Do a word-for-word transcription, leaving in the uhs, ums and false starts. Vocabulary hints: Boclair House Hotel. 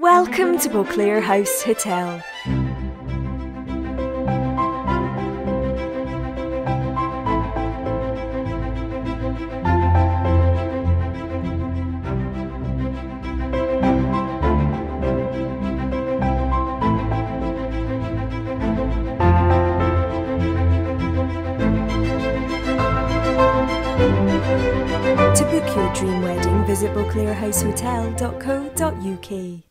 Welcome to Boclair House Hotel. To book your dream wedding, visit boclair house hotel dot co dot U K.